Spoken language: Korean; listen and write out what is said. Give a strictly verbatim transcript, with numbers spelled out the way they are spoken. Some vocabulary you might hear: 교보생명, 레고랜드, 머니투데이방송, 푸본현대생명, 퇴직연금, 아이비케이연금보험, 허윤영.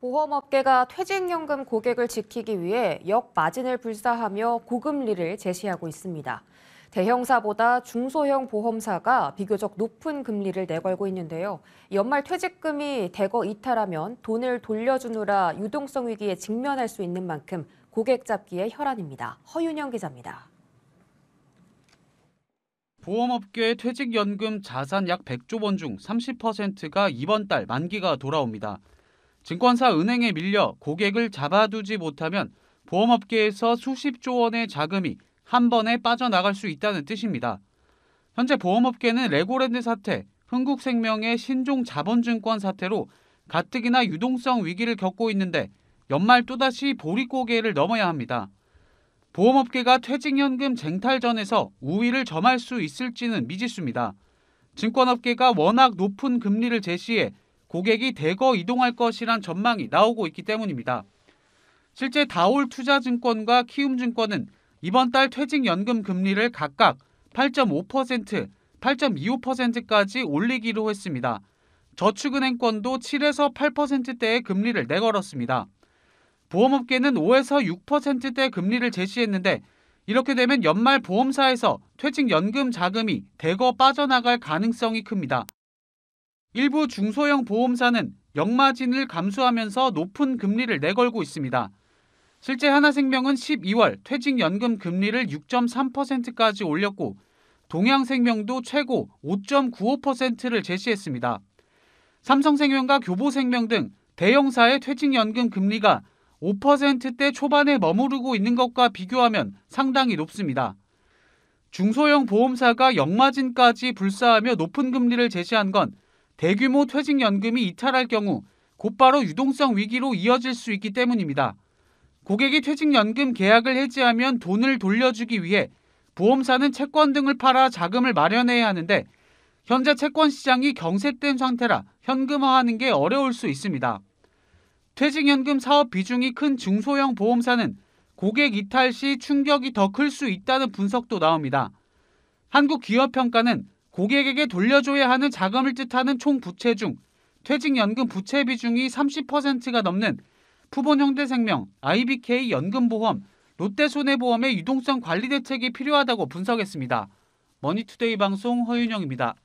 보험업계가 퇴직연금 고객을 지키기 위해 역마진을 불사하며 고금리를 제시하고 있습니다. 대형사보다 중소형 보험사가 비교적 높은 금리를 내걸고 있는데요. 연말 퇴직금이 대거 이탈하면 돈을 돌려주느라 유동성 위기에 직면할 수 있는 만큼 고객 잡기에 혈안입니다. 허윤영 기자입니다. 보험업계의 퇴직연금 자산 약 백조 원 중 삼십 퍼센트가 이번 달 만기가 돌아옵니다. 증권사 은행에 밀려 고객을 잡아두지 못하면 보험업계에서 수십조 원의 자금이 한 번에 빠져나갈 수 있다는 뜻입니다. 현재 보험업계는 레고랜드 사태, 흥국생명의 신종 자본증권 사태로 가뜩이나 유동성 위기를 겪고 있는데 연말 또다시 보릿고개를 넘어야 합니다. 보험업계가 퇴직연금 쟁탈전에서 우위를 점할 수 있을지는 미지수입니다. 증권업계가 워낙 높은 금리를 제시해 고객이 대거 이동할 것이란 전망이 나오고 있기 때문입니다. 실제 다올투자증권과 키움증권은 이번 달 퇴직연금 금리를 각각 팔 점 오 퍼센트, 팔 점 이오 퍼센트까지 올리기로 했습니다. 저축은행권도 칠에서 팔 퍼센트대의 금리를 내걸었습니다. 보험업계는 오에서 육 퍼센트대 금리를 제시했는데 이렇게 되면 연말 보험사에서 퇴직연금 자금이 대거 빠져나갈 가능성이 큽니다. 일부 중소형 보험사는 역마진을 감수하면서 높은 금리를 내걸고 있습니다. 실제 하나생명은 십이월 퇴직연금 금리를 육 점 삼 퍼센트까지 올렸고 동양생명도 최고 오 점 구오 퍼센트를 제시했습니다. 삼성생명과 교보생명 등 대형사의 퇴직연금 금리가 오 퍼센트대 초반에 머무르고 있는 것과 비교하면 상당히 높습니다. 중소형 보험사가 역마진까지 불사하며 높은 금리를 제시한 건 대규모 퇴직연금이 이탈할 경우 곧바로 유동성 위기로 이어질 수 있기 때문입니다. 고객이 퇴직연금 계약을 해지하면 돈을 돌려주기 위해 보험사는 채권 등을 팔아 자금을 마련해야 하는데 현재 채권 시장이 경색된 상태라 현금화하는 게 어려울 수 있습니다. 퇴직연금 사업 비중이 큰 중소형 보험사는 고객 이탈 시 충격이 더 클 수 있다는 분석도 나옵니다. 한국기업평가는 고객에게 돌려줘야 하는 자금을 뜻하는 총 부채 중 퇴직연금 부채 비중이 삼십 퍼센트가 넘는 푸본현대생명, 아이비케이연금보험, 롯데손해보험의 유동성 관리 대책이 필요하다고 분석했습니다. 머니투데이방송 허윤영입니다.